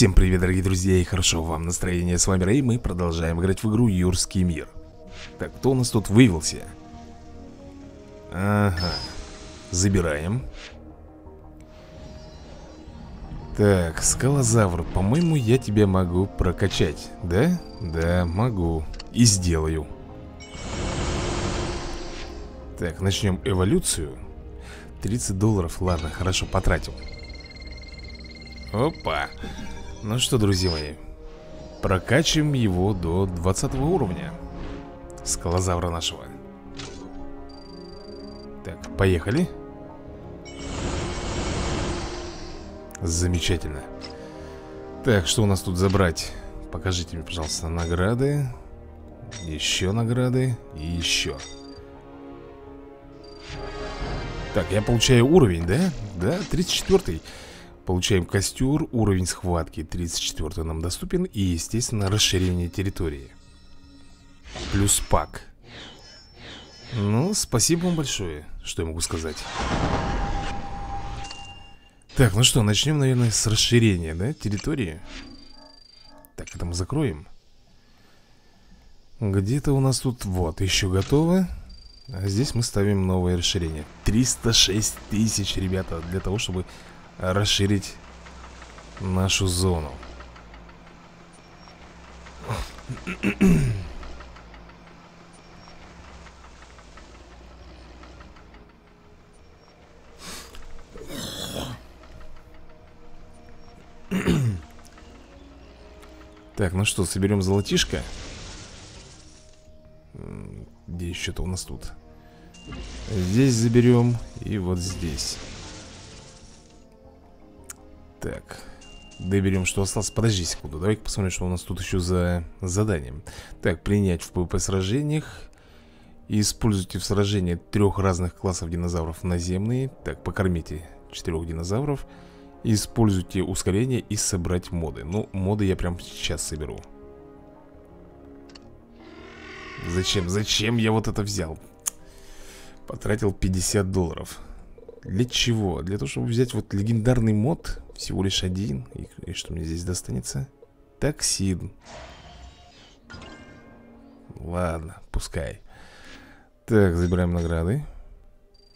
Всем привет, дорогие друзья, и хорошо вам настроение. С вами Рэй, мы продолжаем играть в игру Юрский мир. Так, кто у нас тут вывелся? Ага. Забираем. Так, скалозавр, по-моему, я тебя могу прокачать, да? Да, могу. И сделаю. Так, начнем эволюцию. 30 долларов, ладно, хорошо, потратил. Опа. Ну что, друзья мои, прокачиваем его до 20 уровня. Скалозавра нашего. Так, поехали. Замечательно. Так, что у нас тут забрать? Покажите мне, пожалуйста, награды. Еще награды. И еще. Так, я получаю уровень, да? Да, 34-й. Получаем костер, уровень схватки 34 нам доступен. И, естественно, расширение территории. Плюс пак. Ну, спасибо вам большое. Что я могу сказать? Так, ну что, начнем, наверное, с расширения, да, территории. Так, это мы закроем. Где-то у нас тут, вот, еще готово. А здесь мы ставим новое расширение. 306 тысяч, ребята, для того, чтобы расширить нашу зону. Так, ну что, соберем золотишко. Где еще-то у нас тут? Здесь заберем. И вот здесь. Так, доберем, что осталось. Подожди секунду, давай-ка посмотрим, что у нас тут еще за заданием. Так, принять в ПВП сражениях. Используйте в сражении 3 разных классов динозавров наземные. Так, покормите 4 динозавров. Используйте ускорение и собрать моды. Ну, моды я прямо сейчас соберу. Зачем? Зачем я вот это взял? Потратил 50 долларов. Для чего? Для того, чтобы взять вот легендарный мод. Всего лишь один. И что мне здесь достанется? Токсин. Ладно, пускай. Так, забираем награды.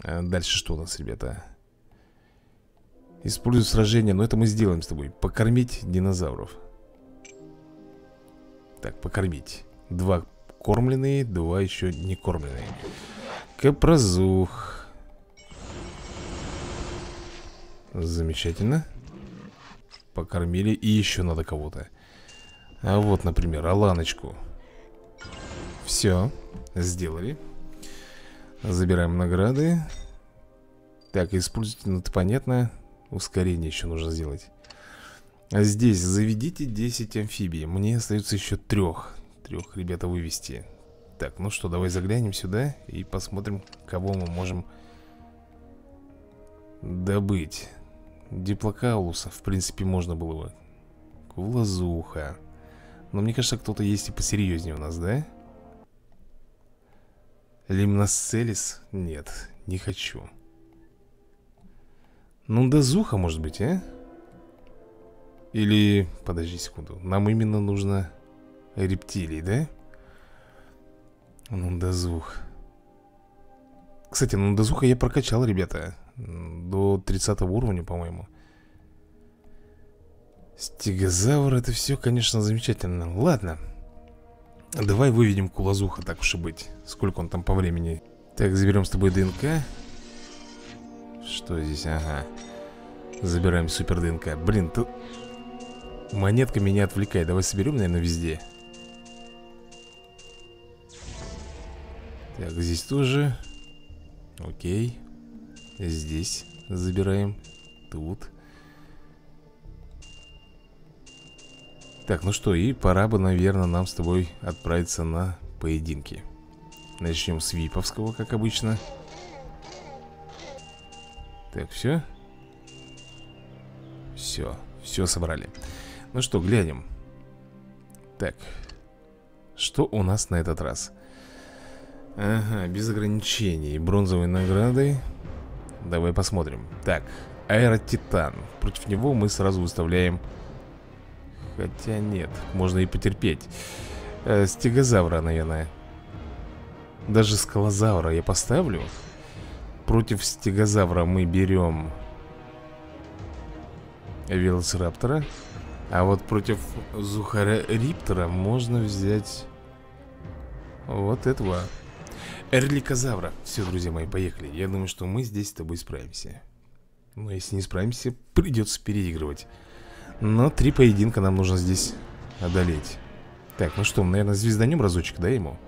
А дальше что у нас, ребята? Использую сражение. Но это мы сделаем с тобой. Покормить динозавров. Так, покормить. 2 кормленные, 2 еще не кормленные. Капразух. Замечательно. Покормили. И еще надо кого-то. А вот, например, Аланочку. Все. Сделали. Забираем награды. Так, используйте, ну это понятно. Ускорение еще нужно сделать. А здесь заведите 10 амфибий. Мне остается еще 3. 3, ребята, вывести. Так, ну что, давай заглянем сюда и посмотрим, кого мы можем добыть. Диплокаулуса, в принципе, можно было бы. Кулазуха. Но мне кажется, кто-то есть и посерьезнее у нас, да? Лимноцелис? Нет, не хочу. Нундазуха, может быть, а? Или... Подожди секунду. Нам именно нужно рептилий, да? Нундазух. Кстати, Нундазуха я прокачал, ребята. До 30 уровня, по-моему. Стегозавр, это все, конечно, замечательно. Ладно. Давай выведем Кулазуха, так уж и быть. Сколько он там по времени? Так, заберем с тобой ДНК. Что здесь? Ага. Забираем супер ДНК. Блин, тут монетка меня отвлекает. Давай соберем, наверное, везде. Так, здесь тоже. Окей. Здесь забираем. Тут. Так, ну что, и пора бы, наверное, нам с тобой отправиться на поединки. Начнем с виповского, как обычно. Так, все. Все, все собрали. Ну что, глянем. Так. Что у нас на этот раз? Ага, без ограничений. Бронзовые награды. Давай посмотрим. Так, Аэротитан. Против него мы сразу выставляем Хотя нет, можно и потерпеть. Стегозавра, наверное. Даже скалозавра я поставлю. Против стегозавра мы берем велосираптора. А вот против зухариптора можно взять вот этого эрликозавра. Все, друзья мои, поехали. Я думаю, что мы здесь с тобой справимся. Но если не справимся, придется переигрывать. Но 3 поединка нам нужно здесь одолеть. Так, ну что, наверное, звезданем разочек, да, ему?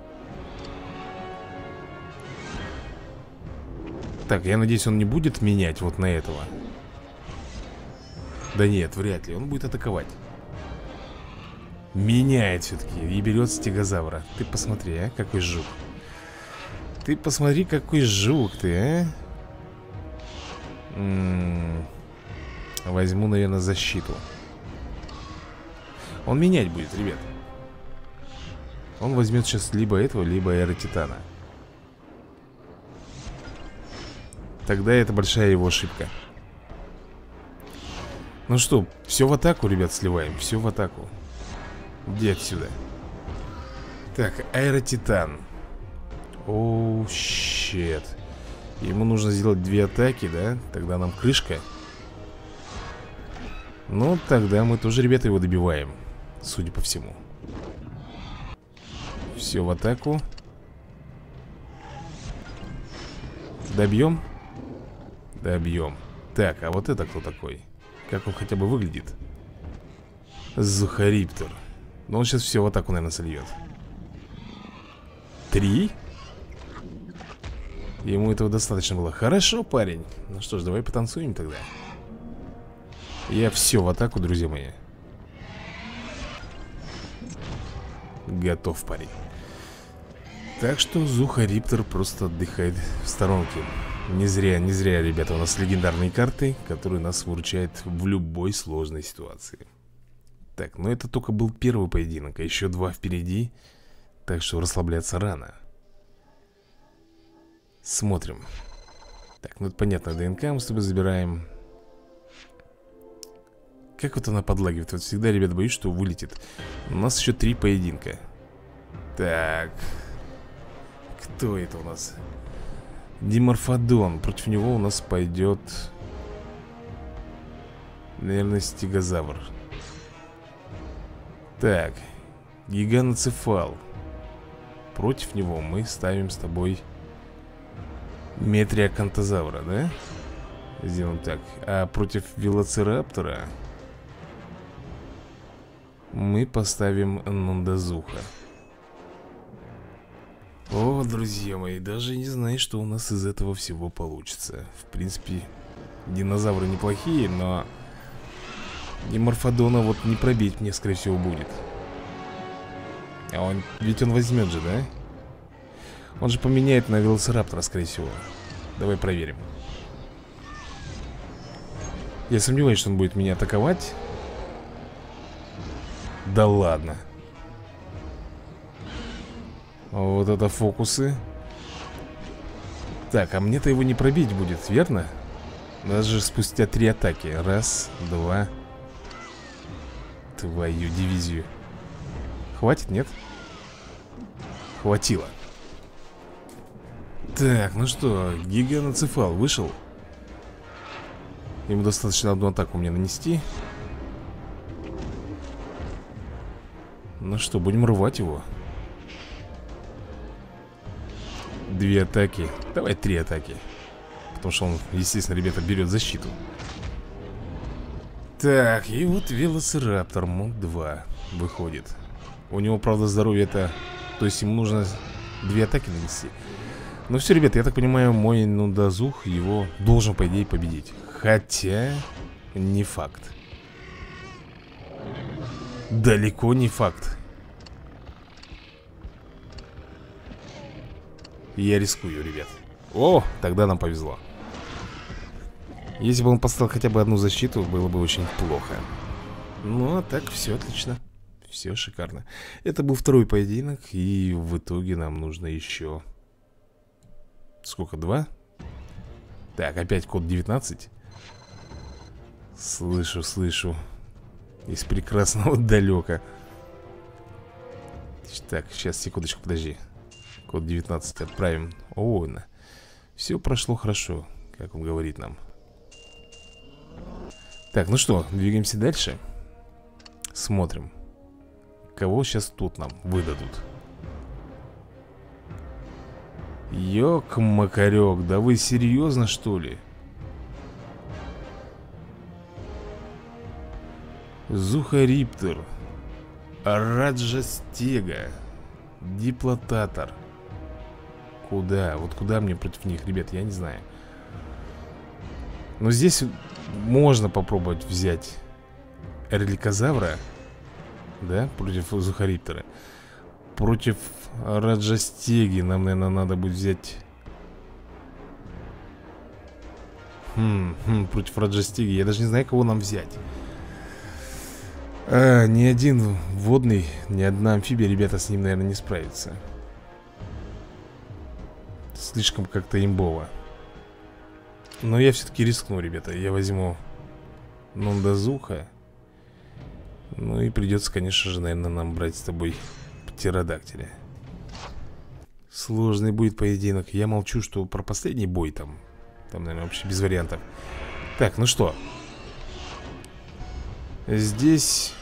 Так, я надеюсь, он не будет менять вот на этого. Да нет, вряд ли, он будет атаковать. Меняет все-таки и берет стегозавра. Ты посмотри, а, какой жук. Ты посмотри, какой жук ты, а. Возьму, наверное, защиту. Он менять будет, ребят. Он возьмет сейчас либо этого, либо аэротитана. Тогда это большая его ошибка. Ну что, все в атаку, ребят, сливаем. Все в атаку. Иди отсюда. Так, аэротитан. Оу, щит. Ему нужно сделать 2 атаки, да? Тогда нам крышка. Ну, тогда мы тоже, ребята, его добиваем. Судя по всему. Все в атаку. Добьем. Добьем. Так, а вот это кто такой? Как он хотя бы выглядит? Зухариптор. Но он сейчас все в атаку, наверное, сольет. 3. Ему этого достаточно было. Хорошо, парень. Ну что ж, давай потанцуем тогда. Я все в атаку, друзья мои. Готов, парень. Так что Зухариптор просто отдыхает в сторонке. Не зря, ребята, у нас легендарные карты, которые нас выручают в любой сложной ситуации. Так, ну это только был 1 поединок, а еще 2 впереди. Так что расслабляться рано. Смотрим. Так, ну это понятно, ДНК мы с тобой забираем. Как вот она подлагивает, вот всегда, ребят, боюсь, что вылетит. У нас еще 3 поединка. Так. Кто это у нас? Диморфодон. Против него у нас пойдет, наверное, стегозавр. Так. Гиганоцефал. Против него мы ставим с тобой метриакантозавра, да? Сделаем так. А против велоцираптора мы поставим нундазуха. О, друзья мои, даже не знаю, что у нас из этого всего получится. В принципе, динозавры неплохие, но Диморфодона вот не пробить мне, скорее всего, будет. А он, ведь он возьмет же, да? Он же поменяет на велосираптора, скорее всего. Давай проверим. Я сомневаюсь, что он будет меня атаковать. Да ладно. Вот это фокусы. Так, а мне-то его не пробить будет, верно? Даже спустя 3 атаки. 1, 2. Твою дивизию. Хватит, нет? Хватило. Так, ну что, гиганоцефал вышел. Ему достаточно 1 атаку мне нанести. Ну что, будем рвать его. 2 атаки. Давай 3 атаки. Потому что он, естественно, ребята, берет защиту. Так, и вот велосираптор мод 2 выходит. У него, правда, здоровье-то... То есть ему нужно 2 атаки нанести. Но все, ребята, я так понимаю, мой нундазух его должен, по идее, победить. Хотя... не факт. Далеко не факт. Я рискую, ребят. О, тогда нам повезло. Если бы он поставил хотя бы 1 защиту, было бы очень плохо. Ну, а так все отлично. Все шикарно. Это был 2 поединок. И в итоге нам нужно еще... Сколько? 2? Так, опять код 19. Слышу, слышу. из прекрасного далека. Так, сейчас, секундочку, подожди. Код 19 отправим. О, все прошло хорошо, как он говорит нам. Так, ну что, двигаемся дальше. Смотрим, кого сейчас тут нам выдадут. Ёк-макарёк, да вы серьезно, что ли? Зухариптор, Раджастега, Диплотатор. Куда? Вот куда мне против них, ребят, я не знаю. Но здесь можно попробовать взять Эрликозавра, да, против Зухариптора. Против Раджастеги нам, наверное, надо будет взять... против Раджастеги я даже не знаю, кого нам взять. Ни один водный, ни одна амфибия, ребята, с ним, наверное, не справится. Слишком как-то имбово. Но я все-таки рискну, ребята. Я возьму Нундазуха. Ну и придется, конечно же, наверное, нам брать с тобой Птеродактиля. Сложный будет поединок. Я молчу, что про последний бой там. Там, наверное, вообще без вариантов. Так, ну что. Здесь...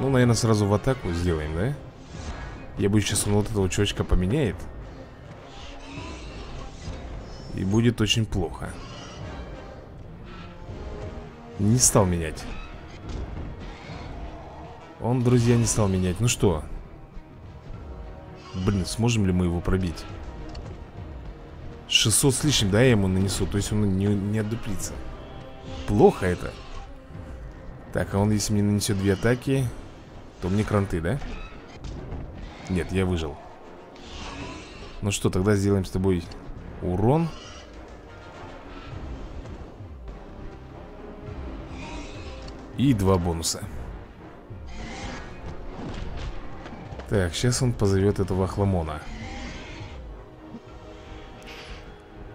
Ну, наверное, сразу в атаку сделаем, да? Я боюсь, сейчас он вот этого чувачка поменяет. И будет очень плохо. Не стал менять. Он, друзья, не стал менять. Ну что? Блин, сможем ли мы его пробить? 600 с лишним, да, я ему нанесу. То есть он не отдуплится. Плохо это. Так, а он, если мне нанесет две атаки, то мне кранты, да? Нет, я выжил. Ну что, тогда сделаем с тобой урон. И два бонуса. Так, сейчас он позовет этого Ахламона.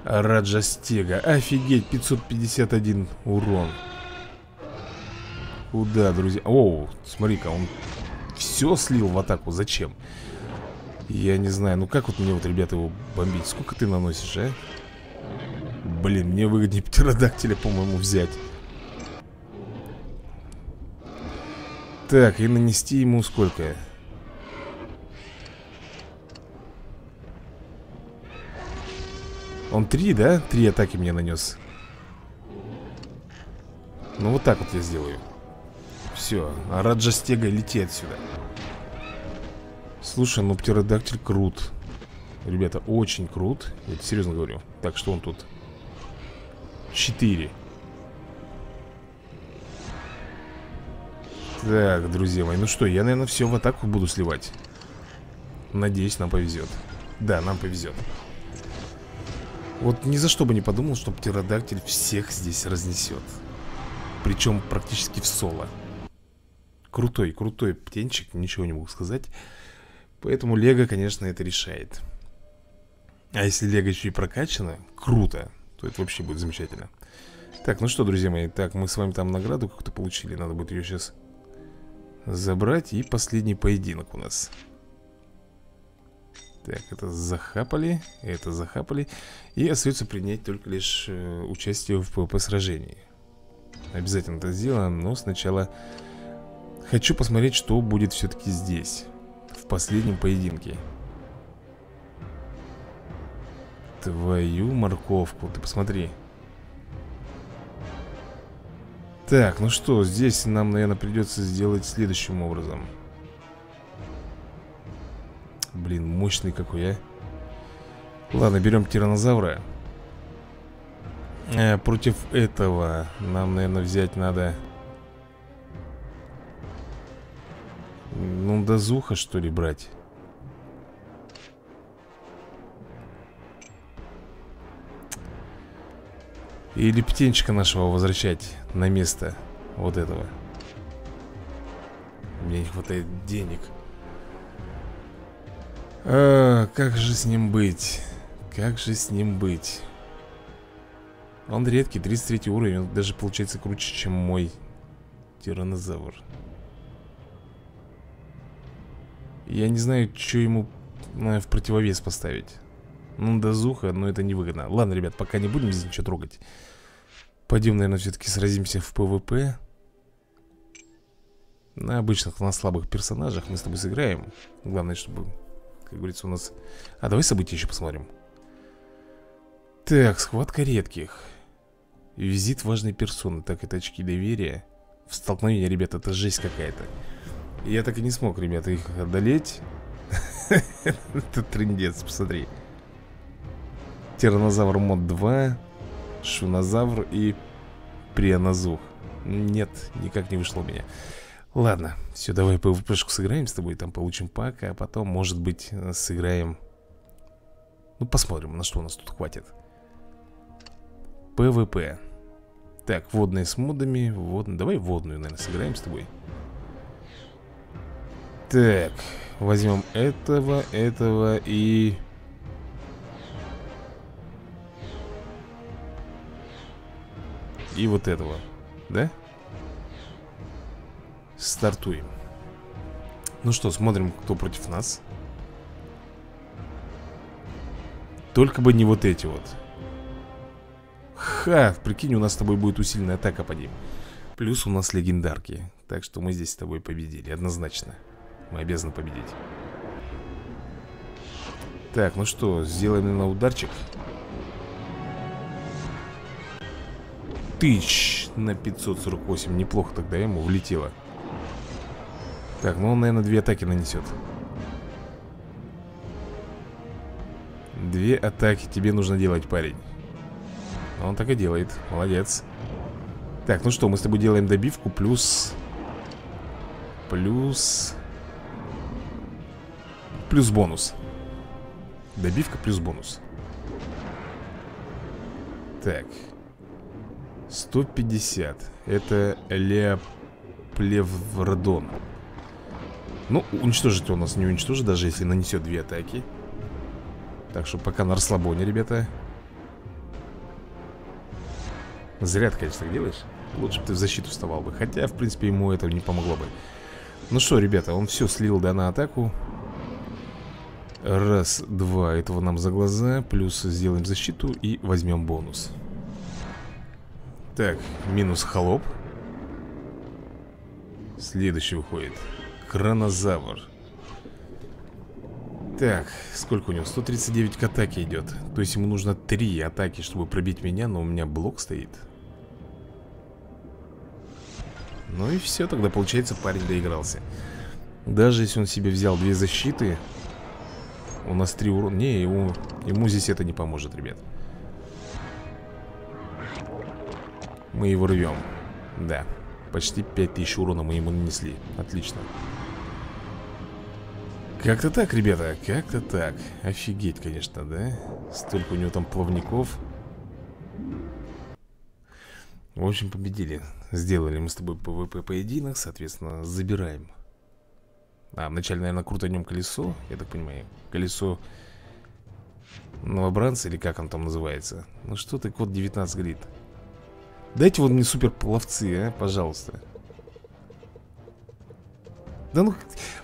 Раджастега. Офигеть, 551 урон. Куда, друзья? О, смотри-ка, он все слил в атаку. Зачем? Я не знаю. Ну как вот мне вот, ребята, его бомбить? Сколько ты наносишь, а? Блин, мне выгоднее Птеродактиля, по-моему, взять. Так, и нанести ему сколько? 3, да? 3 атаки мне нанес. Ну вот так вот я сделаю. Все, а Раджастега, лети отсюда. Слушай, ну Птеродактиль крут. Ребята, очень крут. Я тебе серьезно говорю. Так, что он тут? 4. Так, друзья мои, ну что, я, наверное, все в атаку буду сливать. Надеюсь, нам повезет. Да, нам повезет. Вот ни за что бы не подумал, что Птеродактиль всех здесь разнесет. Причем практически в соло. Крутой, крутой птенчик, ничего не могу сказать. Поэтому Лего, конечно, это решает. А если Лего еще и прокачано, круто, то это вообще будет замечательно. Так, ну что, друзья мои, так, мы с вами там награду как-то получили. Надо будет ее сейчас забрать. И последний поединок у нас. Так, это захапали, это захапали. И остается принять только лишь участие в PvP-сражении. Обязательно это сделаем, но сначала хочу посмотреть, что будет все-таки здесь, в последнем поединке. Твою морковку, ты посмотри. Так, ну что, здесь нам, наверное, придется сделать следующим образом. Блин, мощный какой, а. Ладно, берем тиранозавра. Против этого нам, наверное, взять надо Нундазуха, что ли, брать. Или птенчика нашего возвращать на место вот этого. Мне не хватает денег. Как же с ним быть? Как же с ним быть? Он редкий, 33 уровень. Он даже получается круче, чем мой Тиранозавр. Я не знаю, что ему в противовес поставить. Нундазуха, но это невыгодно. Ладно, ребят, пока не будем здесь ничего трогать. Пойдем, наверное, все-таки сразимся в ПВП. На обычных, на слабых персонажах мы с тобой сыграем. Главное, чтобы, как говорится, у нас... А давай события еще посмотрим. Так, схватка редких. Визит важной персоны. Так, это очки доверия. В столкновении, ребята, это жесть какая-то. Я так и не смог, ребята, их одолеть. Это трындец, посмотри. Тиранозавр мод 2, Шунозавр и Прионозух. Нет, никак не вышло у меня. Ладно, все, давай ПВПшку сыграем с тобой, там получим пак, а потом, может быть, сыграем. Ну, посмотрим, на что у нас тут хватит. ПВП. Так, водные с модами. Давай водную, наверное, сыграем с тобой. Так, возьмем этого, этого и... И вот этого, да? Стартуем. Ну что, смотрим, кто против нас. Только бы не вот эти вот. Ха, прикинь, у нас с тобой будет усиленная атака по ним. Плюс у нас легендарки. Так что мы здесь с тобой победили, однозначно. Мы обязаны победить. Так, ну что, сделаем, наверное, ударчик. Тыч на 548. Неплохо тогда ему влетело. Так, ну он, наверное, две атаки нанесет. Две атаки тебе нужно делать, парень. Он так и делает. Молодец. Так, ну что, мы с тобой делаем добивку. Плюс бонус. Добивка плюс бонус. Так. 150. Это Леплевродон. Ну, уничтожить он нас не уничтожит, даже если нанесет две атаки. Так что пока на расслабоне, ребята. Зря ты, конечно, так делаешь. Лучше бы ты в защиту вставал бы. Хотя, в принципе, ему это не помогло бы. Ну что, ребята, он все слил, да, на атаку. Раз, два, этого нам за глаза. Плюс сделаем защиту и возьмем бонус. Так, минус холоп. Следующий выходит Кронозавр. Так, сколько у него? 139 к атаке идет. То есть ему нужно 3 атаки, чтобы пробить меня. Но у меня блок стоит. Ну и все, тогда получается, парень доигрался. Даже если он себе взял 2 защиты, у нас 3 урона. Не, ему здесь это не поможет, ребят. Мы его рвем. Да. Почти 5000 урона мы ему нанесли. Отлично. Как-то так, ребята. Как-то так. Офигеть, конечно, да? Столько у него там плавников. В общем, победили. Сделали мы с тобой ПВП-поединок. Соответственно, забираем. А, вначале, наверное, крутанем колесо. Я так понимаю. Колесо новобранца, или как он там называется. Ну что ты, код 19 говорит. Дайте вот мне супер пловцы, а, пожалуйста. Да ну,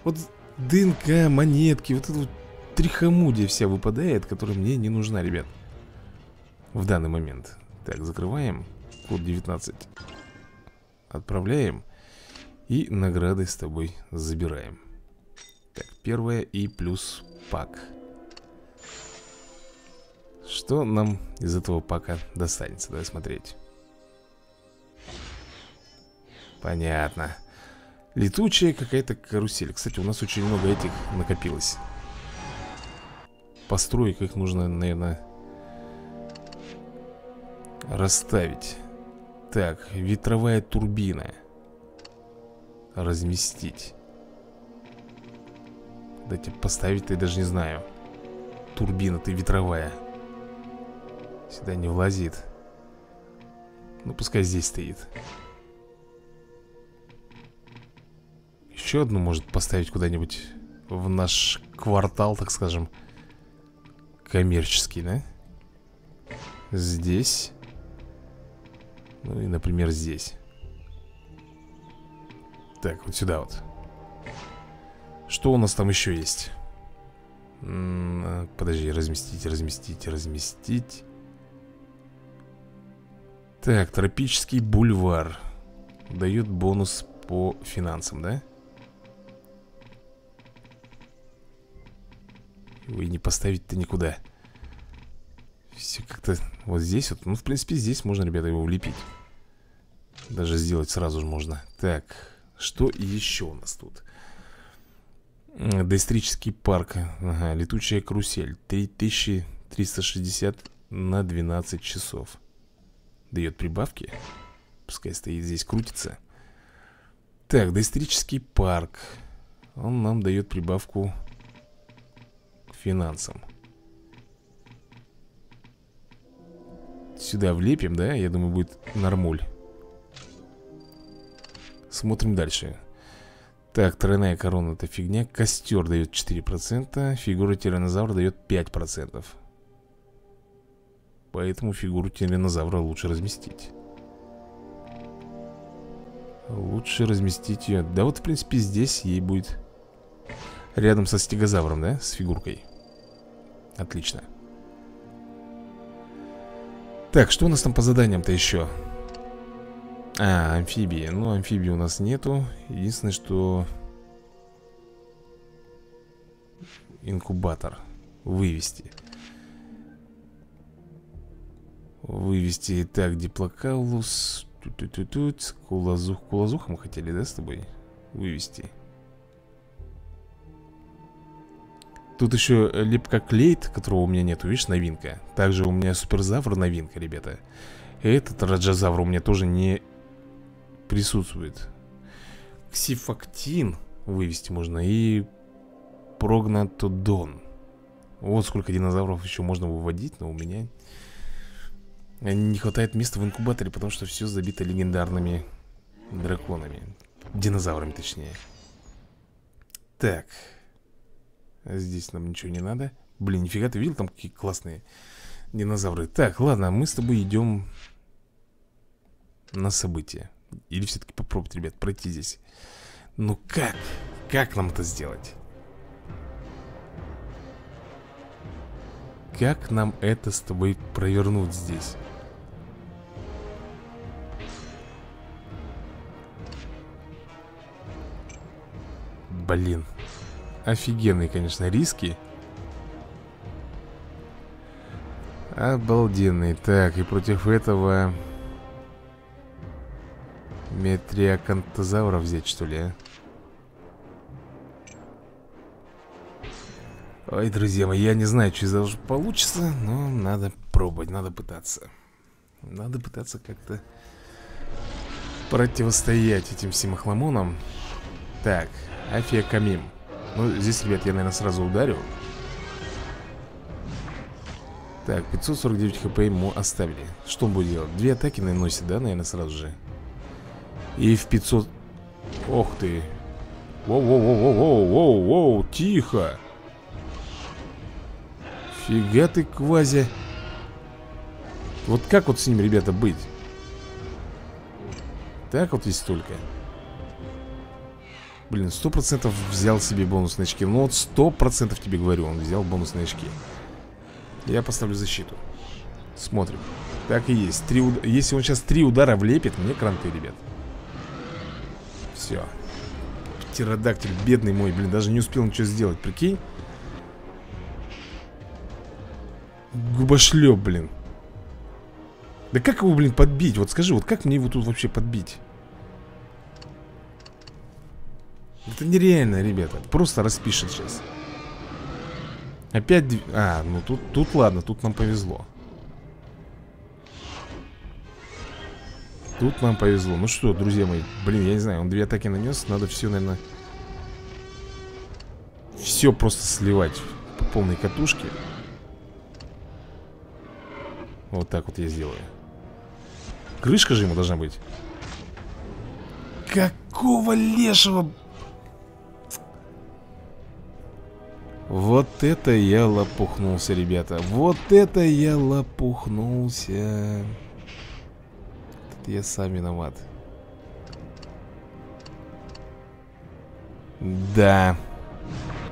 вот ДНК, монетки, вот эта вот трихомудия вся выпадает, которая мне не нужна, ребят. В данный момент. Так, закрываем. Код 19. Отправляем. И награды с тобой забираем. Так, первое и плюс пак. Что нам из этого пака достанется? Давай смотреть. Понятно. Летучая какая-то карусель. Кстати, у нас очень много этих накопилось. Построек их нужно, наверное, расставить. Так, ветровая турбина. Разместить. Дайте поставить-то, я даже не знаю. Турбина, ты ветровая. Сюда не влазит. Ну, пускай здесь стоит. Еще одну может поставить куда-нибудь в наш квартал, так скажем, коммерческий, да? Здесь. Ну и, например, здесь. Так, вот сюда вот. Что у нас там еще есть? Подожди, разместить. Так, тропический бульвар дает бонус по финансам, да? Его и не поставить-то никуда. Все как-то вот здесь вот. Ну, в принципе, здесь можно, ребята, его влепить. Даже сделать сразу же можно. Так, что еще у нас тут? Доисторический парк. Ага, летучая карусель. 3360 на 12 часов. Дает прибавки. Пускай стоит здесь, крутится. Так, доисторический парк. Он нам дает прибавку к финансам. Сюда влепим, да? Я думаю, будет нормуль. Смотрим дальше. Так, тройная корона — это фигня. Костер дает 4%. Фигура тиранозавра дает 5%. Поэтому фигуру тиранозавра лучше разместить. Лучше разместить ее. Да вот, в принципе, здесь ей будет. Рядом со стегозавром, да? С фигуркой. Отлично. Так, что у нас там по заданиям-то еще? А, амфибии. Ну, амфибии у нас нету. Единственное, что... Инкубатор. Вывести. Вывести. Так, диплокаулус. Тут. Кулазух. Кулазуха мы хотели, да, с тобой? Вывести. Тут еще лепкоклейт, которого у меня нету. Видишь, новинка. Также у меня суперзавр новинка, ребята. Этот раджазавр у меня тоже не присутствует. Ксифактин вывести можно. И прогнатодон. Вот сколько динозавров еще можно выводить. Но у меня не хватает места в инкубаторе, потому что все забито легендарными драконами. Динозаврами, точнее. Так. Здесь нам ничего не надо. Блин, нифига, ты видел там какие классные динозавры? Так, ладно, мы с тобой идем на события. Или все-таки попробовать, ребят, пройти здесь. Ну как? Как нам это сделать? Как нам это с тобой провернуть здесь? Блин. Офигенные, конечно, риски. Обалденные. Так, и против этого метриакантозавра взять, что ли, а? Ой, друзья мои, я не знаю, что из этого получится, но надо пробовать, надо пытаться. Надо пытаться как-то противостоять этим всем ахламонам. Так, Афиа Камим. Ну, здесь, ребят, я, наверное, сразу ударю. Так, 549 хп ему оставили. Что он будет делать? Две атаки наносит, да, наверное, сразу же. И в 500... Ох ты! Воу-воу-воу-воу-воу-воу-воу! Тихо! Фига ты, квази! Вот как вот с ним, ребята, быть? Так вот есть только. Блин, 100% взял себе бонусные очки. Ну вот 100% тебе говорю, он взял бонусные очки. Я поставлю защиту. Смотрим. Так и есть. Если он сейчас 3 удара влепит, мне кранты, ребят. Все. Птеродактиль, бедный мой, блин, даже не успел ничего сделать, прикинь. Губошлеп, блин. Да как его, блин, подбить? Вот скажи, вот как мне его тут вообще подбить? Это нереально, ребята. Просто распишет сейчас. Опять... А, ну тут ладно, тут нам повезло. Тут нам повезло. Ну что, друзья мои, блин, я не знаю, он 2 атаки нанес. Надо все, наверное... Все просто сливать по полной катушке. Вот так вот я сделаю. Крышка же ему должна быть. Какого лешего... Вот это я лопухнулся, ребята. Вот это я лопухнулся. Тут я сам виноват. Да.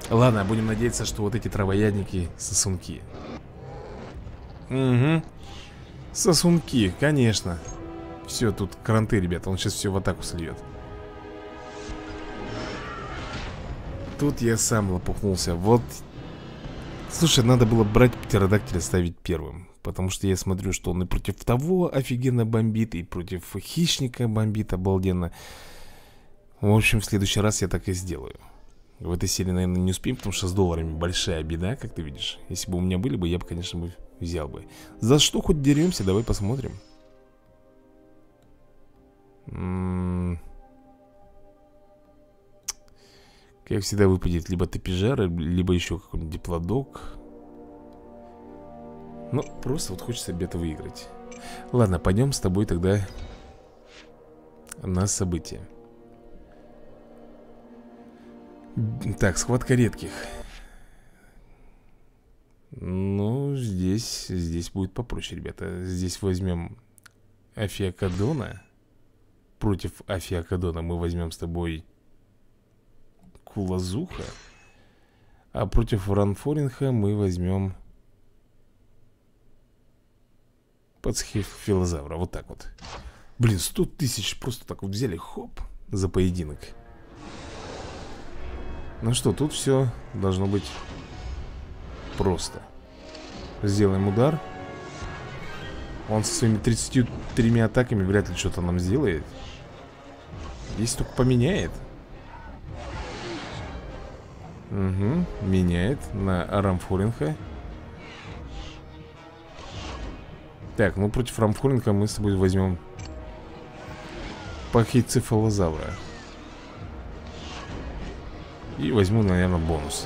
Ладно, будем надеяться, что вот эти травоядники сосунки. Угу. Сосунки, конечно. Все, тут кранты, ребята. Он сейчас все в атаку сольет. Тут я сам лопухнулся. Вот. Слушай, надо было брать птеродактиля, ставить первым. Потому что я смотрю, что он и против того офигенно бомбит, и против хищника бомбит обалденно. В общем, в следующий раз я так и сделаю. В этой серии, наверное, не успеем, потому что с долларами большая беда, как ты видишь. Если бы у меня были бы, я бы, конечно, взял бы. За что хоть деремся, давай посмотрим. Как всегда выпадет либо Тапежара, либо еще какой-нибудь диплодок. Ну, просто вот хочется бета выиграть. Ладно, пойдем с тобой тогда на события. Так, схватка редких. Ну, здесь будет попроще, ребята. Здесь возьмем Офиакодона. Против Офиакодона мы возьмем с тобой Кулазуха. А против Рамфоринха мы возьмем Птеродактилозавра. Вот так вот. Блин, 100 тысяч просто так вот взяли. Хоп, за поединок. Ну что, тут все должно быть просто. Сделаем удар. Он со своими 33 атаками вряд ли что-то нам сделает. Если только поменяет. Угу, меняет на Рамфоринха. Так, ну против Рамфоринха мы с тобой возьмем Пахицефалозавра. И возьму, наверное, бонус.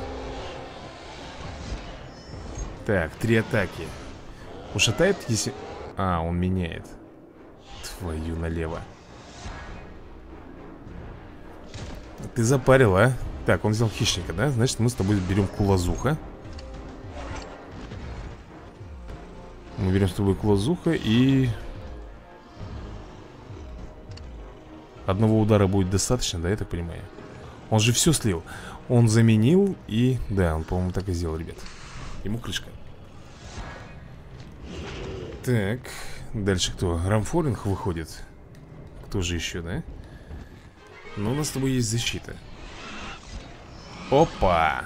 Так, 3 атаки. Ушатает, если... А, он меняет. Твою налево. Ты запарил, а? Так, он взял хищника, да? Значит, мы с тобой берем Кулазуха. Мы берем с тобой Кулазуха и... Одного удара будет достаточно, да, я так понимаю? Он же все слил. Он заменил и... Да, он, по-моему, так и сделал, ребят. Ему крышка. Так, дальше кто? Рамфоринг выходит. Кто же еще, да? Но у нас с тобой есть защита. Опа!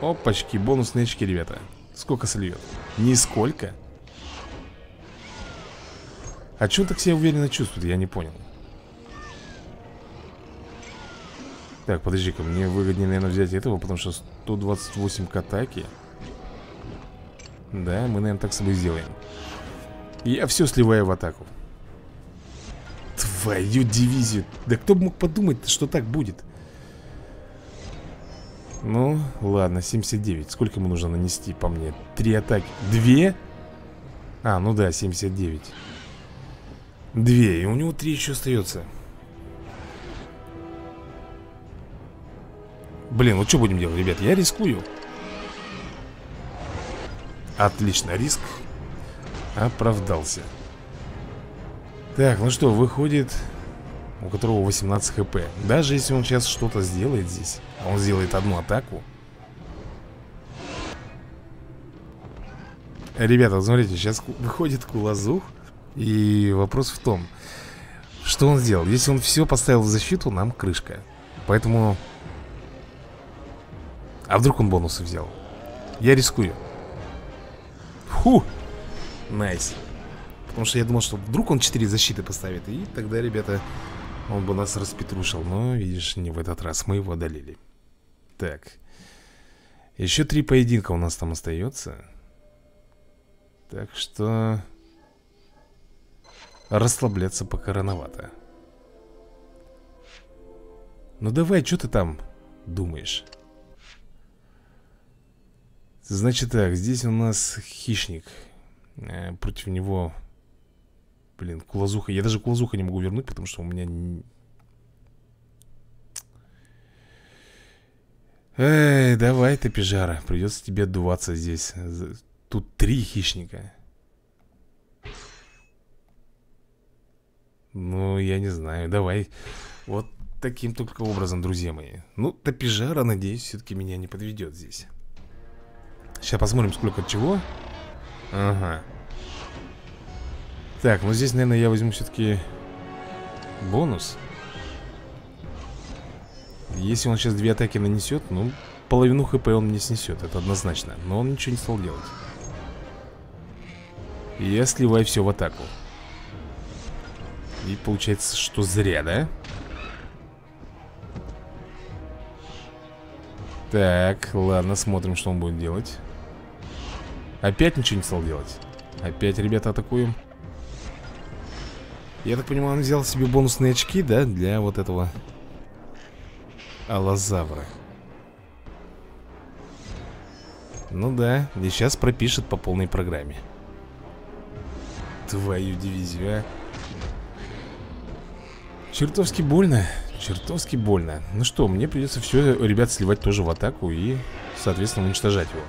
Опачки, бонусные очки, ребята. Сколько сольет? Нисколько. А чё он так себя уверенно чувствует? Я не понял. Так, подожди-ка, мне выгоднее, наверное, взять этого, потому что 128 к атаке. Да, мы, наверное, так с собой сделаем. Я все сливаю в атаку. Твою дивизию. Да кто бы мог подумать, что так будет? Ну, ладно, 79. Сколько ему нужно нанести, по мне? 3 атаки. 2? А, ну да, 79. 2, и у него 3 еще остается. Блин, вот что будем делать, ребят? Я рискую. Отлично, риск оправдался. Так, ну что, выходит, у которого 18 хп. Даже если он сейчас что-то сделает здесь, а он сделает одну атаку. Ребята, смотрите, сейчас выходит Кулазух. И вопрос в том, что он сделал. Если он все поставил в защиту, нам крышка. Поэтому... А вдруг он бонусы взял? Я рискую. Фу! Найс. Потому что я думал, что вдруг он 4 защиты поставит. И тогда, ребята, он бы нас распетрушил. Но, видишь, не в этот раз. Мы его одолели. Так. Еще 3 поединка у нас там остается. Так что... Расслабляться пока рановато. Ну давай, что ты там думаешь? Значит так, здесь у нас хищник. Против него... Блин, Кулазуха. Я даже Кулазуха не могу вернуть, потому что у меня... Эй, давай, Тапежара. Придется тебе отдуваться здесь. Тут 3 хищника. Ну, я не знаю. Давай. Вот таким только образом, друзья мои. Ну, Тапежара, надеюсь, все-таки меня не подведет здесь. Сейчас посмотрим, сколько чего. Ага. Так, ну здесь, наверное, я возьму все-таки бонус. Если он сейчас две атаки нанесет, ну, половину хп он мне снесет, это однозначно. Но он ничего не стал делать. Я сливаю все в атаку. И получается, что зря, да? Так, ладно, смотрим, что он будет делать. Опять ничего не стал делать. Опять, ребята, атакуем. Я так понимаю, он взял себе бонусные очки, да? Для вот этого алазавра. Ну да, и сейчас пропишет по полной программе. Твою дивизию, а. Чертовски больно. Чертовски больно. Ну что, мне придется все, ребят, сливать тоже в атаку и, соответственно, уничтожать его.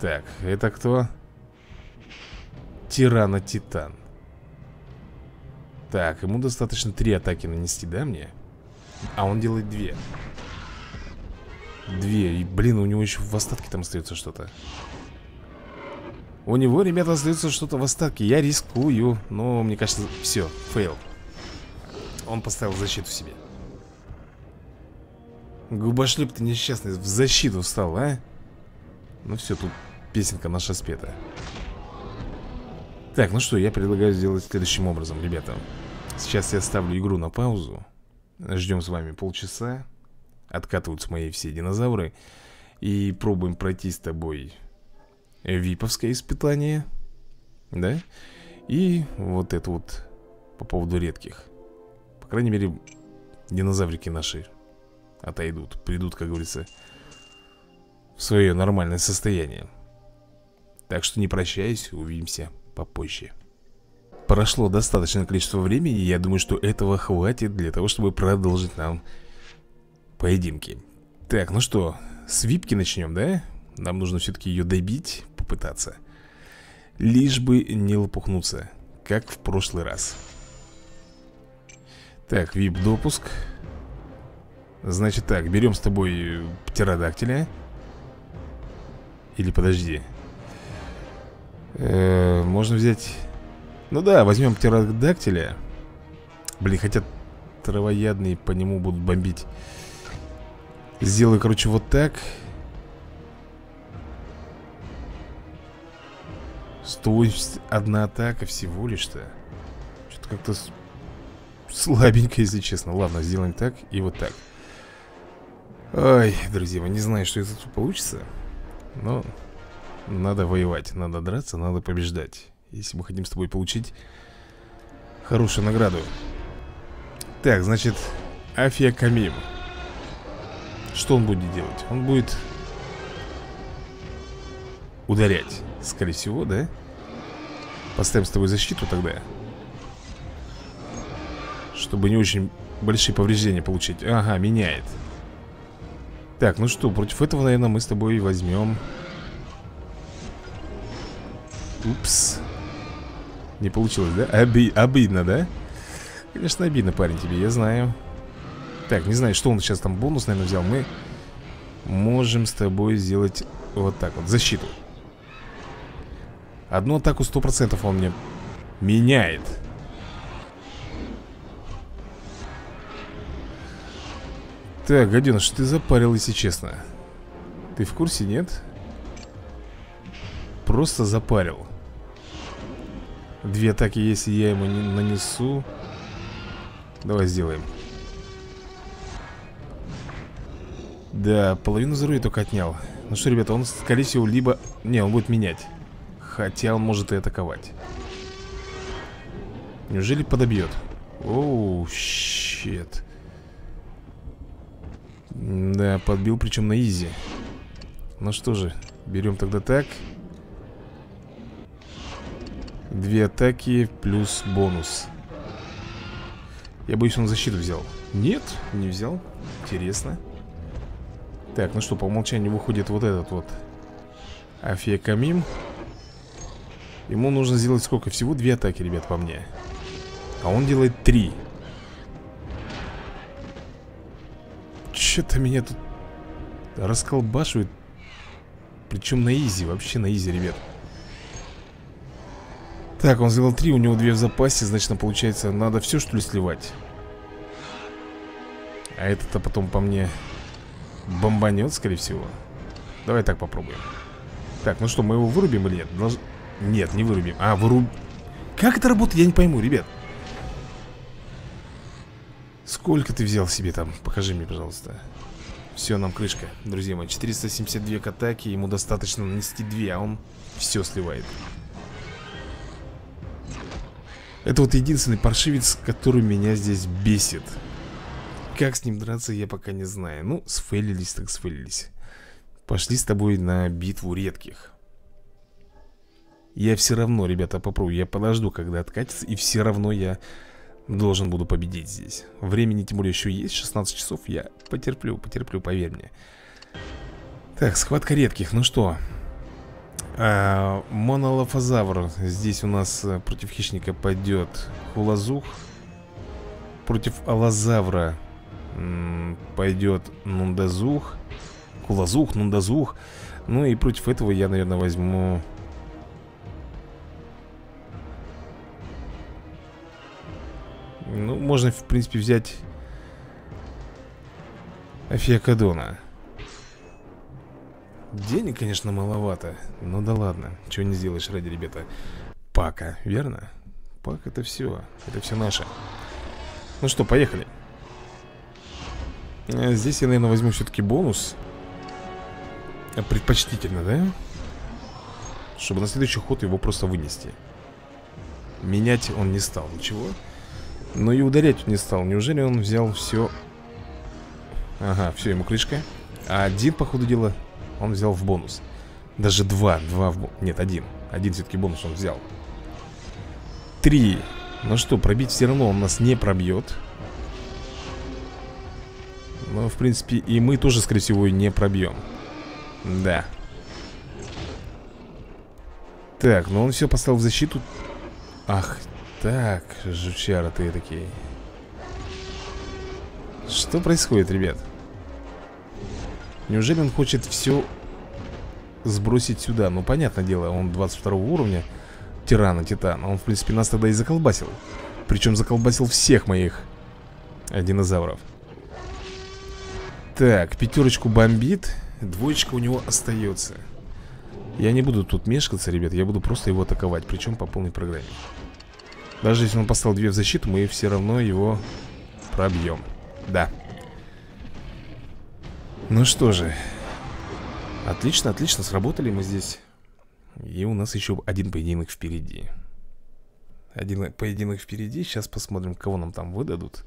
Так, это кто? Тирана Титан. Так, ему достаточно 3 атаки нанести, да, мне? А он делает 2. 2, и, блин, у него еще в остатке там остается что-то. У него, ребята, остается что-то в остатке. Я рискую, но, мне кажется, все, фейл. Он поставил защиту себе. Губошлеп ты несчастный, в защиту встал, а? Ну все, тут песенка наша спета. Так, ну что, я предлагаю сделать следующим образом, ребята. Сейчас я ставлю игру на паузу. Ждем с вами полчаса. Откатываются мои все динозавры. И пробуем пройти с тобой виповское испытание. Да? И вот это вот по поводу редких. По крайней мере, динозаврики наши отойдут, придут, как говорится, в свое нормальное состояние. Так что не прощаюсь, увидимся попозже. Прошло достаточное количество времени, и я думаю, что этого хватит для того, чтобы продолжить нам поединки. Так, ну что, с випки начнем, да? Нам нужно все-таки ее добить, попытаться. Лишь бы не лопухнуться, как в прошлый раз. Так, вип-допуск. Значит так, берем с тобой птеродактиля. Или подожди, можно взять... Ну да, возьмем птеродактиля. Блин, хотя травоядные по нему будут бомбить. Сделаю, короче, вот так. Стой, одна атака всего лишь-то. Что-то как-то... слабенько, если честно. Ладно, сделаем так и вот так. Ой, друзья, я не знаю, что это тут получится. Но надо воевать, надо драться, надо побеждать. Если мы хотим с тобой получить хорошую награду. Так, значит, Афиа Камим. Что он будет делать? Он будет ударять, скорее всего, да? Поставим с тобой защиту тогда, чтобы не очень большие повреждения получить. Ага, меняет. Так, ну что, против этого, наверное, мы с тобой возьмем... Упс. Не получилось, да? Обидно, да? Конечно, обидно, парень, тебе, я знаю. Так, не знаю, что он сейчас там бонус, наверное, взял. Мы можем с тобой сделать вот так вот, защиту. Одну атаку 100% он мне меняет. Так, гаденыш, ты запарил, если честно. Ты в курсе, нет? Просто запарил. 2 атаки, если я ему не нанесу. Давай сделаем. Да, половину здоровья только отнял. Ну что, ребята, он, скорее всего, либо... Не, он будет менять. Хотя он может и атаковать. Неужели подобьет? Оу, щит. Да, подбил, причем на изи. Ну что же, берем тогда так. 2 атаки плюс бонус. Я боюсь, он защиту взял. Нет, не взял. Интересно. Так, ну что, по умолчанию выходит вот этот вот Афиа Камим. Ему нужно сделать сколько? Всего 2 атаки, ребят, по мне. А он делает 3. Что-то меня тут расколбашивает. Причем на изи, вообще на изи, ребят. Так, он сделал 3, у него 2 в запасе. Значит, получается, надо все, что ли, сливать. А это-то потом по мне бомбанет, скорее всего. Давай так попробуем. Так, ну что, мы его вырубим или нет? Нет, не вырубим. А, вырубим. Как это работает, я не пойму, ребят. Сколько ты взял себе там? Покажи мне, пожалуйста. Все, нам крышка, друзья мои. 472 к атаке, ему достаточно нанести 2, а он все сливает. Это вот единственный паршивец, который меня здесь бесит. Как с ним драться, я пока не знаю. Ну, сфейлились так сфейлились. Пошли с тобой на битву редких. Я все равно, ребята, попробую. Я подожду, когда откатится, и все равно я должен буду победить здесь. Времени, тем более, еще есть, 16 часов. Я потерплю, потерплю, поверь мне. Так, схватка редких, ну что. Монолофозавр. Здесь у нас против хищника пойдет Кулазух. Против алазавра пойдет Нундазух. Кулазух, Нундазух. Ну и против этого я, наверное, возьму... Ну, можно, в принципе, взять Офиакодона. Денег, конечно, маловато. Ну да ладно, чего не сделаешь ради, ребята. Пака, верно? Пак — это все. Это все наше. Ну что, поехали. Здесь я, наверное, возьму все-таки бонус. Предпочтительно, да? Чтобы на следующий ход его просто вынести. Менять он не стал, ничего. Но и ударять он не стал. Неужели он взял все? Ага, все, ему крышка. А один, по ходу дела, он взял в бонус. Даже два в бонус. Нет, один. Один все-таки бонус он взял. 3. Ну что, пробить все равно он нас не пробьет. Но, в принципе, и мы тоже, скорее всего, не пробьем. Да. Так, ну он все поставил в защиту. Ах, так, жучара ты такие. Что происходит, ребят? Неужели он хочет все сбросить сюда? Ну, понятное дело, он 22 уровня. Тирана Титан. Он, в принципе, нас тогда и заколбасил. Причем заколбасил всех моих динозавров. Так, 5-ку бомбит. 2-ка у него остается. Я не буду тут мешкаться, ребят. Я буду просто его атаковать. Причем по полной программе. Даже если он поставил 2 в защиту, мы все равно его пробьем. Да. Ну что же. Отлично, отлично. Сработали мы здесь. И у нас еще один поединок впереди. Один поединок впереди. Сейчас посмотрим, кого нам там выдадут.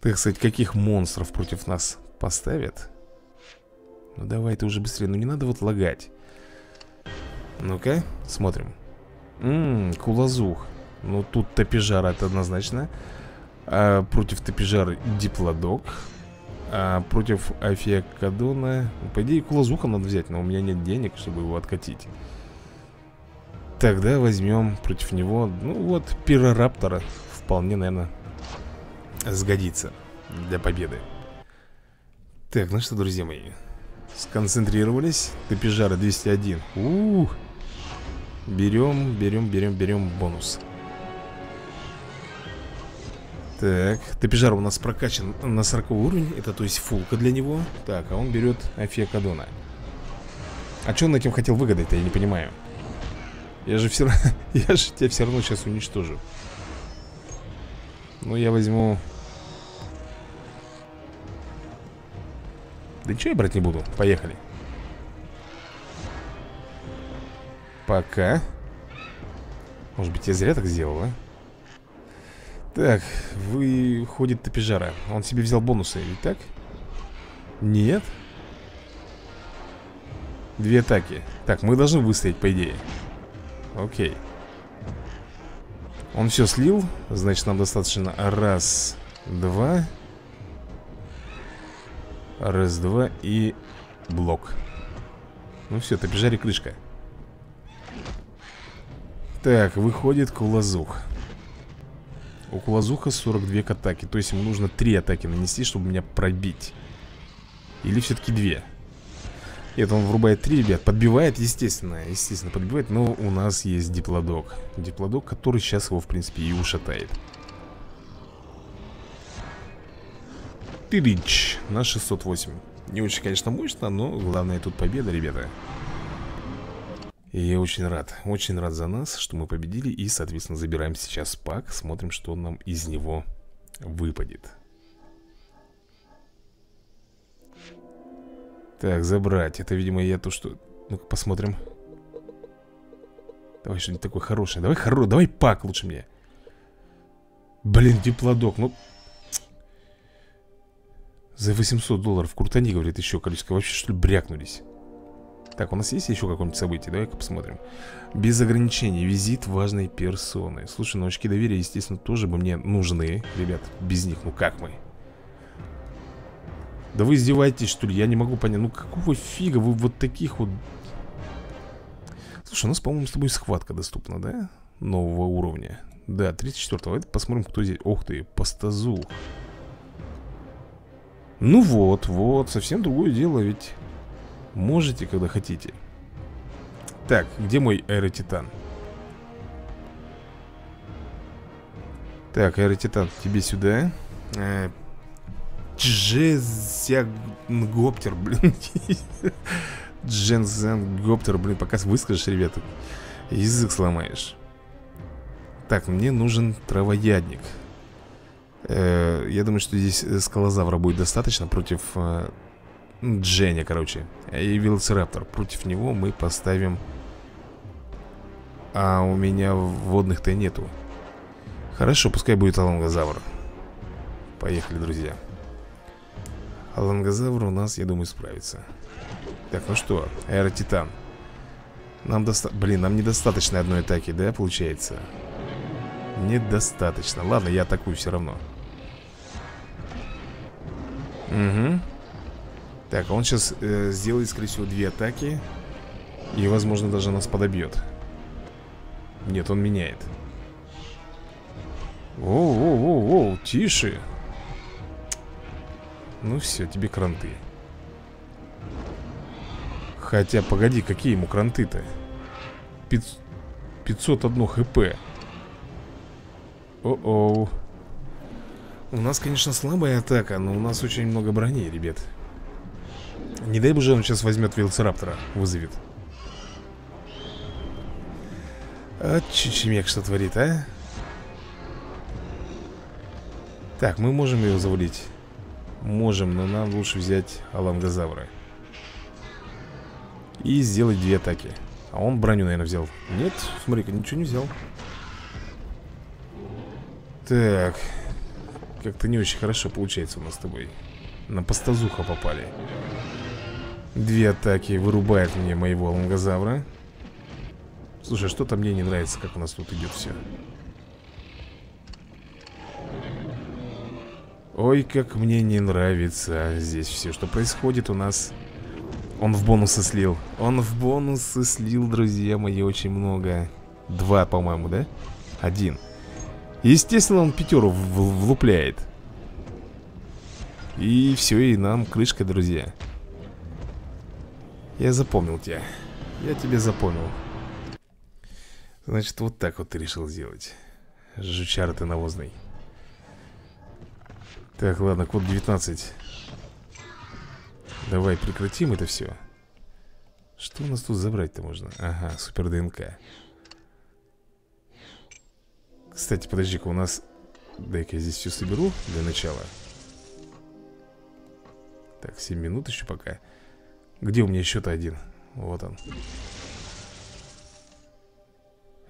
Так сказать, каких монстров против нас поставят. Ну давай ты уже быстрее. Ну не надо вот лагать. Ну-ка, смотрим. Кулазух. Ну тут Тапежара, это однозначно. А против Тапежары Диплодок. А против Афиакодона, по идее, Кулазуха надо взять, но у меня нет денег, чтобы его откатить. Тогда возьмем против него, ну вот, Птерораптора. Вполне, наверное, сгодится для победы. Так, ну что, друзья мои, сконцентрировались. Тапежара 201. Ух! Берем, берем, берем, берем бонус. Так, Тапежара у нас прокачан на 40 уровень. Это, то есть, фулка для него. Так, а он берет Афиакодона. А что он этим хотел выгадать-то, я не понимаю. Я же все равно... Я же тебя все равно сейчас уничтожу. Ну, я возьму... Да ничего я брать не буду. Поехали. Пока. Может быть, я зря так сделал, а? Так, выходит Тапежара. Он себе взял бонусы, ведь так? Нет. 2 атаки. Так, мы должны выстоять, по идее. Окей. Он все слил. Значит, нам достаточно раз, два. Раз, два и блок. Ну все, Тапежаре крышка. Так, выходит Кулазух. У Кулазуха 42 к атаке. То есть ему нужно 3 атаки нанести, чтобы меня пробить. Или все-таки 2. Нет, он врубает 3, ребят. Подбивает, естественно, подбивает. Но у нас есть диплодок. Диплодок, который сейчас его, в принципе, и ушатает. Тырич на 608. Не очень, конечно, мощно, но главное тут победа, ребята. И я очень рад за нас, что мы победили. И, соответственно, забираем сейчас пак. Смотрим, что нам из него выпадет. Так, забрать. Это, видимо, я то, что... Ну-ка, посмотрим. Давай что-нибудь такое хорошее. Давай хорошее. Давай пак лучше мне. Блин, диплодок. Ну... За $800 крутани, говорит, еще количество. Вообще, что ли, брякнулись? Так, у нас есть еще какое-нибудь событие? Давай-ка посмотрим. Без ограничений. Визит важной персоны. Слушай, ну очки доверия, естественно, тоже бы мне нужны. Ребят, без них, ну как мы? Да вы издеваетесь, что ли? Я не могу понять. Ну какого фига вы вот таких вот... Слушай, у нас, по-моему, с тобой схватка доступна, да? Нового уровня. Да, 34-го. Давайте посмотрим, кто здесь. Ох ты, Пастазух. Ну вот, вот, совсем другое дело, ведь... Можете, когда хотите. Так, где мой аэротитан? Так, аэротитан, тебе сюда. Джензянгоптер, блин. Джензянгоптер, блин, пока выскажешь, ребята, язык сломаешь. Так, мне нужен травоядник. Я думаю, что здесь скалозавра будет достаточно против... Дженни, короче. И велосираптор. Против него мы поставим... А у меня водных-то нету. Хорошо, пускай будет алангазавр. Поехали, друзья. Алангазавр у нас, я думаю, справится. Так, ну что, аэротитан. Нам Блин, нам недостаточно одной атаки, да, получается? Недостаточно. Ладно, я атакую все равно. Угу. Так, он сейчас сделает, скорее всего, 2 атаки. И, возможно, даже нас подобьет. Нет, он меняет. Воу-воу-воу-воу, тише. Ну все, тебе кранты. Хотя, погоди, какие ему кранты-то? 501 хп. О-оу. У нас, конечно, слабая атака, но у нас очень много брони, ребят. Не дай боже, он сейчас возьмет велосираптора, вызовет. А чечемек что творит, а? Так, мы можем ее завалить? Можем, но нам лучше взять алангазавра. И сделать 2 атаки. А он броню, наверное, взял. Нет, смотри-ка, ничего не взял. Так. Как-то не очень хорошо получается у нас с тобой. На Пастазуха попали. 2 атаки вырубает мне моего алангазавра. Слушай, что-то мне не нравится, как у нас тут идет все. Ой, как мне не нравится здесь все, что происходит у нас. Он в бонусы слил. Он в бонусы слил, друзья мои, очень много. 2, по-моему, да? 1. Естественно, он 5 влупляет. И все, и нам крышка, друзья. Я запомнил тебя. Я тебя запомнил. Значит, вот так вот ты решил сделать. Жучара ты навозный. Так, ладно, код 19. Давай прекратим это все. Что у нас тут забрать-то можно? Ага, супер ДНК. Кстати, подожди-ка, у нас... Дай-ка я здесь все соберу для начала. Так, 7 минут еще пока. Где у меня еще-то один? Вот он.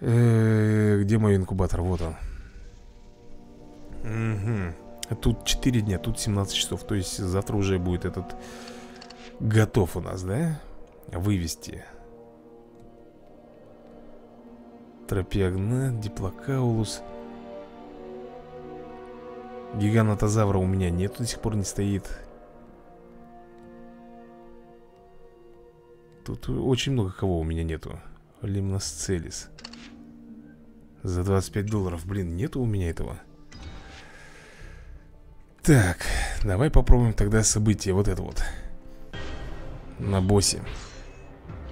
Где мой инкубатор? Вот он. Угу. Тут 4 дня, тут 17 часов. То есть завтра уже будет этот готов у нас, да? Вывести. Тропиагна, диплокаулус. Гиганоцефала у меня нет, до сих пор не стоит. Тут очень много кого у меня нету. Лимноцелис. За $25. Блин, нету у меня этого. Так, давай попробуем тогда событие вот это вот. На боссе.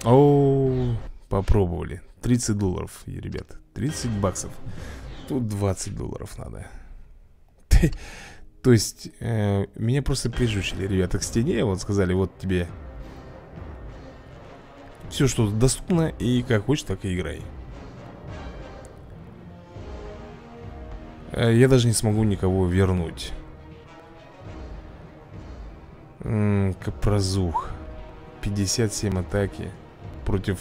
О, попробовали. 30 долларов, ребят. 30 баксов. Тут 20 долларов надо. То есть, меня просто прижучили, ребята, к стене. Вот сказали, вот тебе все, что доступно. И как хочешь, так и играй. Я даже не смогу никого вернуть. Капразух. 57 атаки против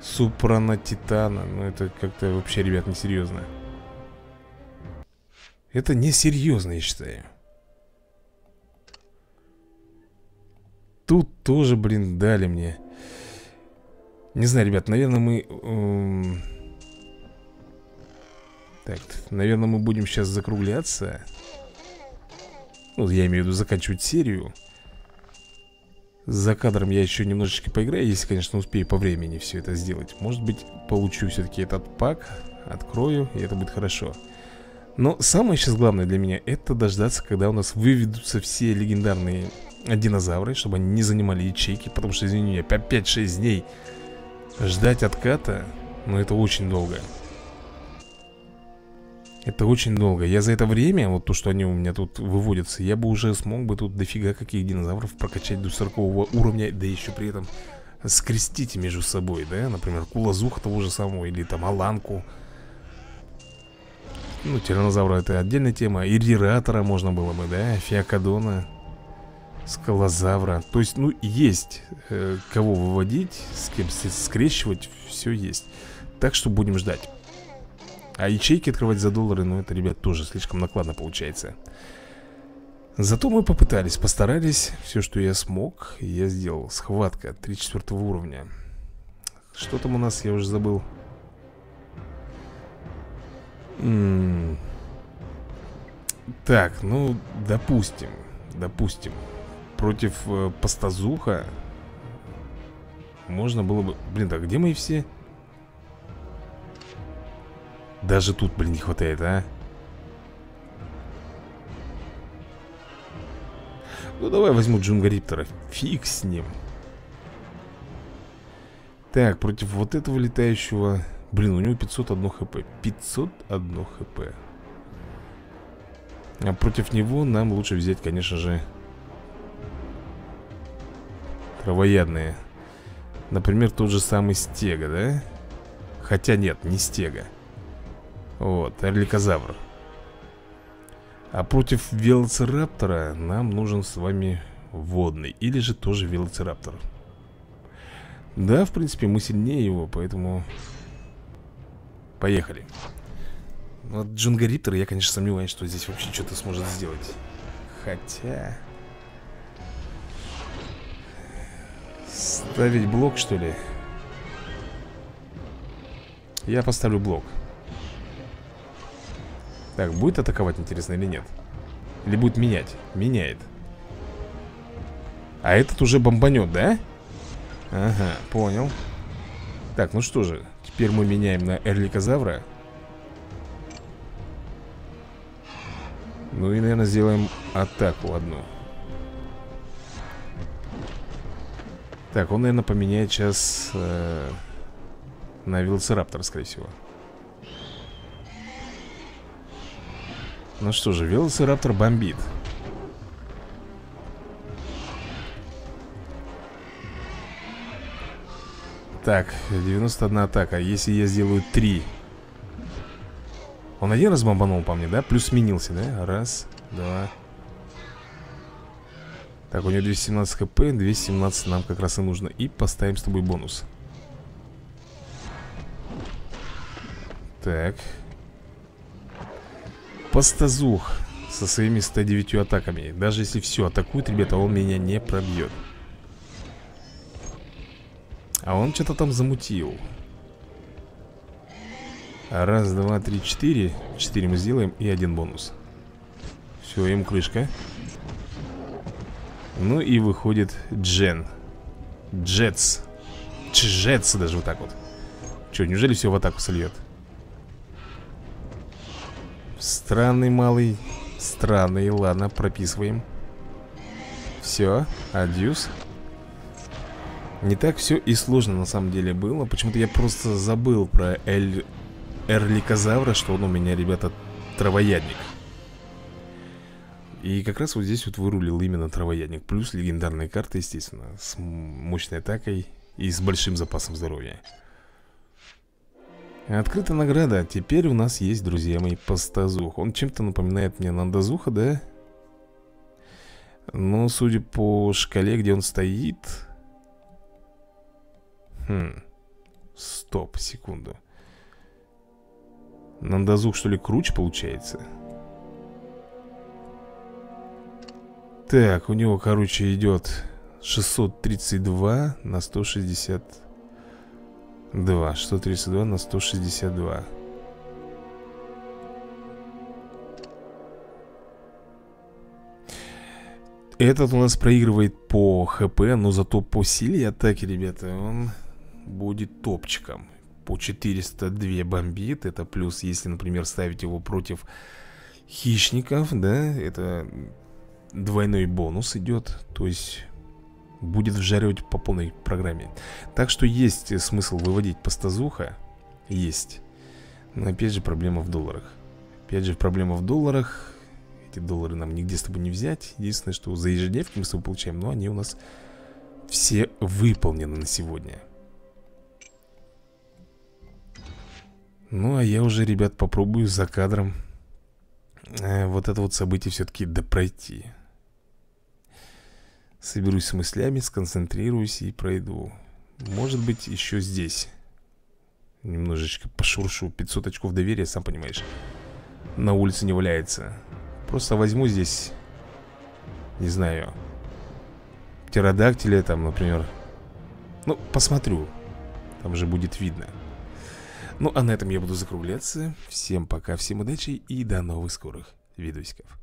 Супрана Титана. Ну это как-то вообще, ребят, несерьезно. Это несерьезно, я считаю. Тут тоже, блин, дали мне. Не знаю, ребят, наверное, мы... Так, наверное, мы будем сейчас закругляться. Ну, я имею в виду заканчивать серию. За кадром я еще немножечко поиграю, если, конечно, успею по времени все это сделать. Может быть, получу все-таки этот пак, открою, и это будет хорошо. Но самое сейчас главное для меня — это дождаться, когда у нас выведутся все легендарные динозавры, чтобы они не занимали ячейки. Потому что, извини меня, по 5-6 дней ждать отката, но это очень долго. Это очень долго. Я за это время, вот то, что они у меня тут выводятся, я бы уже смог бы тут дофига каких динозавров прокачать до 40 уровня. Да еще при этом скрестить между собой, да? Например, Кулазуха того же самого, или там Аланку. Ну, тиранозавра — это отдельная тема. Ирриратора можно было бы, да? Афиакодона, Скалозавра. То есть, ну, есть кого выводить, с кем скрещивать, все есть. Так что будем ждать. А ячейки открывать за доллары, ну, это, ребят, тоже слишком накладно получается. Зато мы попытались, постарались. Все, что я смог, я сделал. Схватка 34 уровня. Что там у нас, я уже забыл. Так, ну, допустим, против Пастазуха можно было бы... Блин, так где мы все? Даже тут, блин, не хватает, а? Ну, давай возьму Джензянгоптера. Фиг с ним. Так, против вот этого летающего... Блин, у него 501 хп. 501 хп. А против него нам лучше взять, конечно же, травоядные. Например, тот же самый Стега, да? Хотя нет, не Стега. Вот, Эрликозавр. А против Велосираптора нам нужен с вами водный. Или же тоже Велосираптор. Да, в принципе, мы сильнее его, поэтому... Поехали. Вот Джензянгоптер, я, конечно, сомневаюсь, что здесь вообще что-то сможет сделать. Хотя... Ставить блок, что ли? Я поставлю блок. Так, будет атаковать, интересно, или нет? Или будет менять? Меняет. А этот уже бомбанет, да? Ага, понял. Так, ну что же, теперь мы меняем на Эрликозавра. Ну и, наверное, сделаем атаку одну. Так, он, наверное, поменяет сейчас на Велосираптора, скорее всего. Ну что же, Велосираптор бомбит. Так, 91 атака. Если я сделаю 3. Он один раз бомбанул по мне, да? Плюс сменился, да? Раз, два. Так, у него 217 хп. 217 нам как раз и нужно. И поставим с тобой бонус. Так. Пастазух со своими 109 атаками. Даже если все атакует, ребята, он меня не пробьет. А он что-то там замутил. Раз, два, три, четыре. 4 мы сделаем и 1 бонус. Все, им крышка. Ну и выходит Джетс даже вот так вот. Че, неужели все в атаку сольет? Странный малый Странные, ладно, прописываем. Все, адьюс. Не так все и сложно на самом деле было. Почему-то я просто забыл про Эрликозавра, что он у меня, ребята, травоядник. И как раз вот здесь вот вырулил именно травоядник. Плюс легендарная карта, естественно, с мощной атакой и с большим запасом здоровья. Открыта награда. Теперь у нас есть, друзья мои, Пастазух. Он чем-то напоминает мне Нундазуха, да? Но судя по шкале, где он стоит... Стоп, секунду. Нундазух, что ли, круче получается? Так, у него, короче, идет 632 на 162. 632 на 162. Этот у нас проигрывает по ХП, но зато по силе атаки, ребята, он будет топчиком. По 402 бомбит. Это плюс, если, например, ставить его против хищников, да, это двойной бонус идет. То есть будет вжаривать по полной программе. Так что есть смысл выводить Пастазуха. Есть. Но опять же проблема в долларах. Эти доллары нам нигде с тобой не взять. Единственное, что за ежедневки мы с тобой получаем. Но они у нас все выполнены на сегодня. Ну, а я уже, ребят, попробую за кадром вот это вот событие все-таки допройти. Соберусь с мыслями, сконцентрируюсь и пройду. Может быть, еще здесь немножечко пошуршу. 500 очков доверия, сам понимаешь, на улице не валяется. Просто возьму здесь, не знаю, птеродактиля там, например. Ну, посмотрю. Там же будет видно. Ну, а на этом я буду закругляться. Всем пока, всем удачи и до новых скорых видосиков.